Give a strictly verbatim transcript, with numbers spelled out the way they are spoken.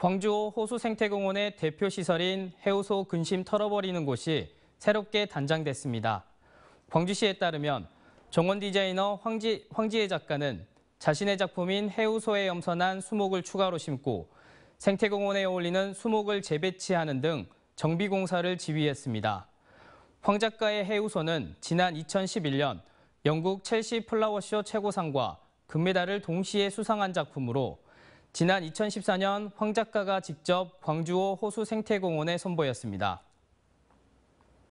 광주호 호수생태공원의 대표 시설인 해우소 근심 털어버리는 곳이 새롭게 단장됐습니다. 광주시에 따르면 정원 디자이너 황지, 황지혜 작가는 자신의 작품인 해우소에 엄선한 수목을 추가로 심고 생태공원에 어울리는 수목을 재배치하는 등 정비공사를 지휘했습니다. 황 작가의 해우소는 지난 이천십일 년 영국 첼시 플라워 쇼 최고상과 금메달을 동시에 수상한 작품으로 지난 이천십사 년 황 작가가 직접 광주호 호수생태공원에 선보였습니다.